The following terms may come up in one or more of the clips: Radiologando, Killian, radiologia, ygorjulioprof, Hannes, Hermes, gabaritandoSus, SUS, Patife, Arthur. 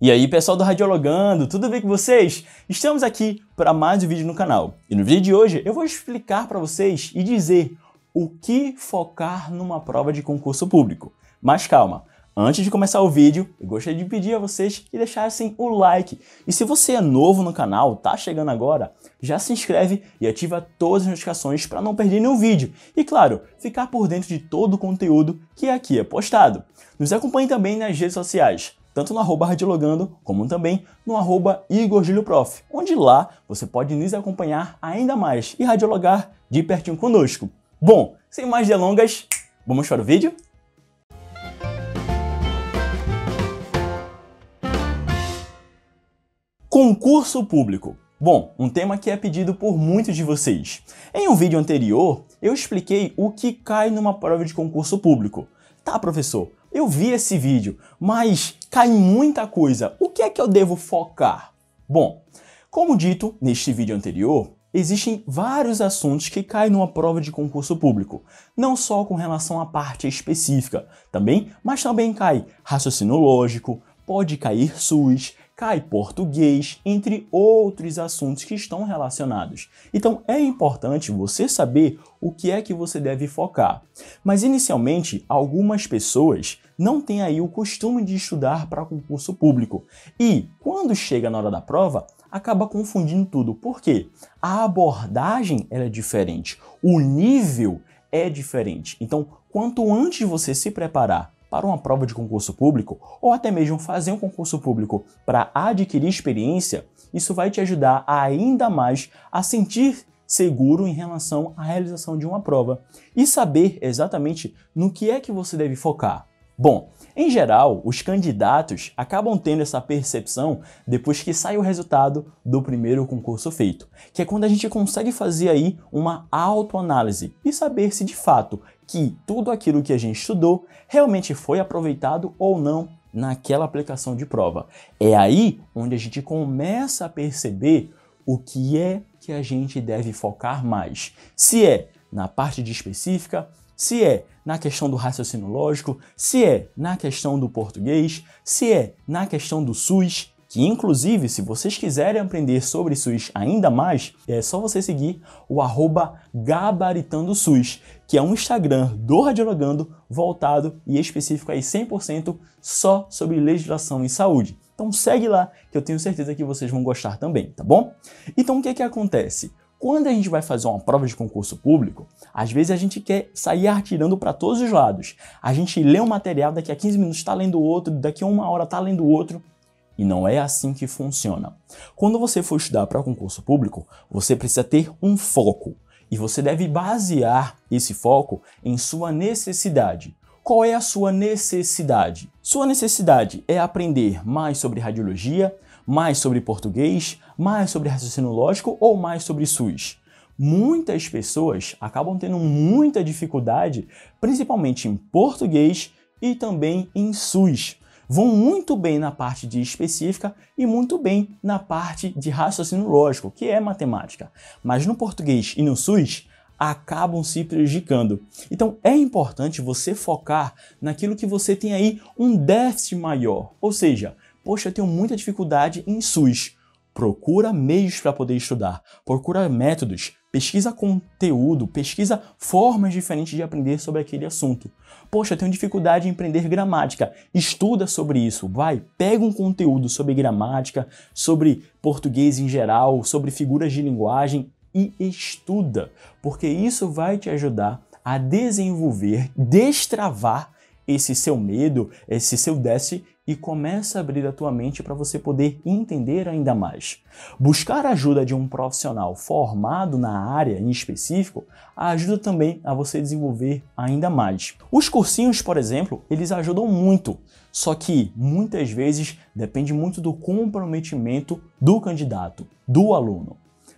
E aí, pessoal do Radiologando, tudo bem com vocês? Estamos aqui para mais um vídeo no canal. E no vídeo de hoje eu vou explicar para vocês e dizer o que focar numa prova de concurso público. Mas calma, antes de começar o vídeo, eu gostaria de pedir a vocês que deixassem o like. E se você é novo no canal, tá chegando agora, já se inscreve e ativa todas as notificações para não perder nenhum vídeo. E claro, ficar por dentro de todo o conteúdo que aqui é postado. Nos acompanhe também nas redes sociais, tanto no @radiologando, como também no @ygorjulioprof, onde lá você pode nos acompanhar ainda mais e radiologar de pertinho conosco. Bom, sem mais delongas, vamos para o vídeo? Concurso público. Bom, um tema que é pedido por muitos de vocês. Em um vídeo anterior, eu expliquei o que cai numa prova de concurso público. Tá, professor? Eu vi esse vídeo, mas cai muita coisa. O que é que eu devo focar? Bom, como dito neste vídeo anterior, existem vários assuntos que caem numa prova de concurso público. Não só com relação à parte específica, mas também cai raciocínio lógico, pode cair SUS, cai português, entre outros assuntos que estão relacionados. Então é importante você saber o que é que você deve focar. Mas inicialmente, algumas pessoas não têm aí o costume de estudar para concurso público. E quando chega na hora da prova, acaba confundindo tudo. Por quê? A abordagem ela é diferente, o nível é diferente. Então, quanto antes você se preparar para uma prova de concurso público, ou até mesmo fazer um concurso público para adquirir experiência, isso vai te ajudar ainda mais a sentir seguro em relação à realização de uma prova e saber exatamente no que é que você deve focar. Bom, em geral, os candidatos acabam tendo essa percepção depois que sai o resultado do primeiro concurso feito, que é quando a gente consegue fazer aí uma autoanálise e saber se de fato que tudo aquilo que a gente estudou realmente foi aproveitado ou não naquela aplicação de prova. É aí onde a gente começa a perceber o que é que a gente deve focar mais. Se é na parte de específica, se é na questão do raciocínio lógico, se é na questão do português, se é na questão do SUS, que inclusive, se vocês quiserem aprender sobre SUS ainda mais, é só você seguir o @gabaritandoSus, que é um Instagram do Radiologando voltado e específico aí 100% só sobre legislação em saúde. Então segue lá, que eu tenho certeza que vocês vão gostar também, tá bom? Então o que é que acontece? Quando a gente vai fazer uma prova de concurso público, às vezes a gente quer sair atirando para todos os lados. A gente lê um material, daqui a 15 minutos está lendo outro, daqui a uma hora está lendo outro. E não é assim que funciona. Quando você for estudar para concurso público, você precisa ter um foco. E você deve basear esse foco em sua necessidade. Qual é a sua necessidade? Sua necessidade é aprender mais sobre radiologia, mais sobre português, mais sobre raciocínio lógico ou mais sobre SUS. Muitas pessoas acabam tendo muita dificuldade, principalmente em português e também em SUS. Vão muito bem na parte de específica e muito bem na parte de raciocínio lógico, que é matemática. Mas no português e no SUS, acabam se prejudicando. Então é importante você focar naquilo que você tem aí um déficit maior, ou seja, poxa, eu tenho muita dificuldade em SUS. Procura meios para poder estudar, procura métodos, pesquisa conteúdo, pesquisa formas diferentes de aprender sobre aquele assunto. Poxa, eu tenho dificuldade em aprender gramática. Estuda sobre isso, vai, pega um conteúdo sobre gramática, sobre português em geral, sobre figuras de linguagem e estuda, porque isso vai te ajudar a desenvolver, destravar esse seu medo, esse seu déficit, e começa a abrir a tua mente para você poder entender ainda mais. Buscar a ajuda de um profissional formado na área em específico ajuda também a você desenvolver ainda mais. Os cursinhos, por exemplo, eles ajudam muito, só que muitas vezes depende muito do comprometimento do candidato, do aluno.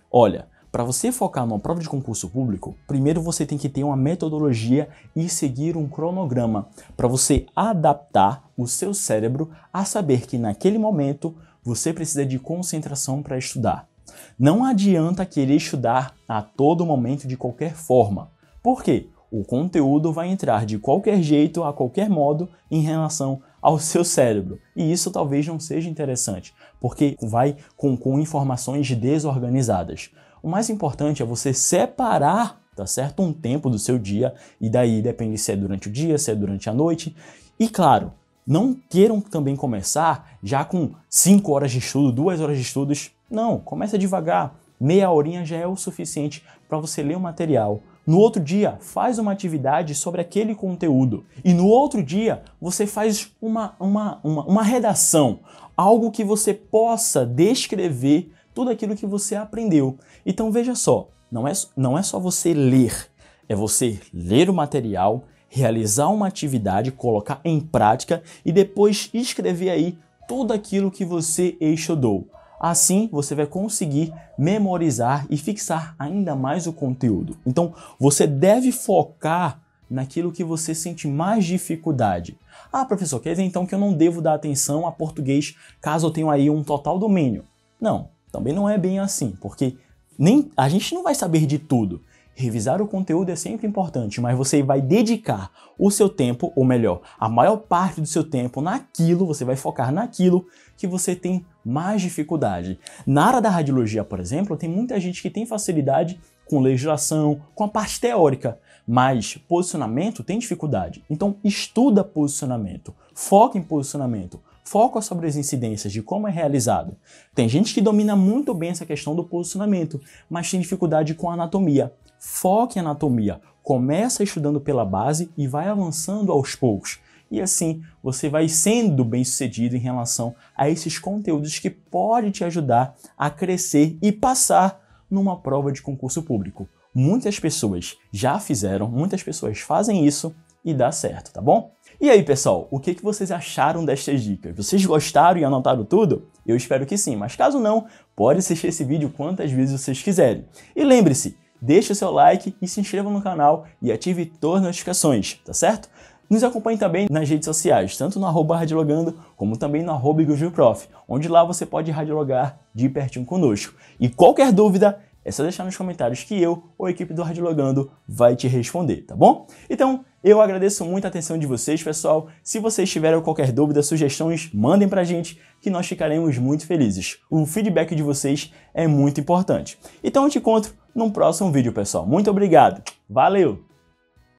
Olha, para você focar numa prova de concurso público, primeiro você tem que ter uma metodologia e seguir um cronograma para você adaptar o seu cérebro a saber que naquele momento você precisa de concentração para estudar. Não adianta querer estudar a todo momento de qualquer forma. Por quê? O conteúdo vai entrar de qualquer jeito, a qualquer modo, em relação ao seu cérebro. E isso talvez não seja interessante, porque vai com informações desorganizadas. O mais importante é você separar, tá certo, um tempo do seu dia, e daí depende se é durante o dia, se é durante a noite. E claro, não queiram também começar já com 5 horas de estudo, 2 horas de estudos. Não, começa devagar. Meia horinha já é o suficiente para você ler o material. No outro dia, faz uma atividade sobre aquele conteúdo. E no outro dia, você faz uma redação, algo que você possa descrever tudo aquilo que você aprendeu. Então veja só, não é só você ler, é você ler o material, realizar uma atividade, colocar em prática e depois escrever aí tudo aquilo que você estudou. Assim, você vai conseguir memorizar e fixar ainda mais o conteúdo. Então, você deve focar naquilo que você sente mais dificuldade. Ah, professor, quer dizer então que eu não devo dar atenção a português caso eu tenha aí um total domínio? Não, também não é bem assim, porque nem a gente não vai saber de tudo. Revisar o conteúdo é sempre importante, mas você vai dedicar o seu tempo, ou melhor, a maior parte do seu tempo naquilo, você vai focar naquilo que você tem mais dificuldade. Na área da radiologia, por exemplo, tem muita gente que tem facilidade com legislação, com a parte teórica, mas posicionamento tem dificuldade. Então estuda posicionamento, foca em posicionamento, foca sobre as incidências, de como é realizado. Tem gente que domina muito bem essa questão do posicionamento, mas tem dificuldade com a anatomia. Foque em anatomia, começa estudando pela base e vai avançando aos poucos. E assim, você vai sendo bem-sucedido em relação a esses conteúdos que pode te ajudar a crescer e passar numa prova de concurso público. Muitas pessoas já fizeram, muitas pessoas fazem isso e dá certo, tá bom? E aí, pessoal, o que vocês acharam destas dicas? Vocês gostaram e anotaram tudo? Eu espero que sim, mas caso não, pode assistir esse vídeo quantas vezes vocês quiserem. E lembre-se, deixe o seu like e se inscreva no canal e ative todas as notificações, tá certo? Nos acompanhe também nas redes sociais, tanto no @radiologando, como também no @ygorjulioprof, onde lá você pode radiologar de pertinho conosco. E qualquer dúvida, é só deixar nos comentários que eu ou a equipe do Radiologando vai te responder, tá bom? Então, eu agradeço muito a atenção de vocês, pessoal. Se vocês tiverem qualquer dúvida, sugestões, mandem pra gente, que nós ficaremos muito felizes. O feedback de vocês é muito importante. Então, eu te encontro num próximo vídeo, pessoal. Muito obrigado. Valeu!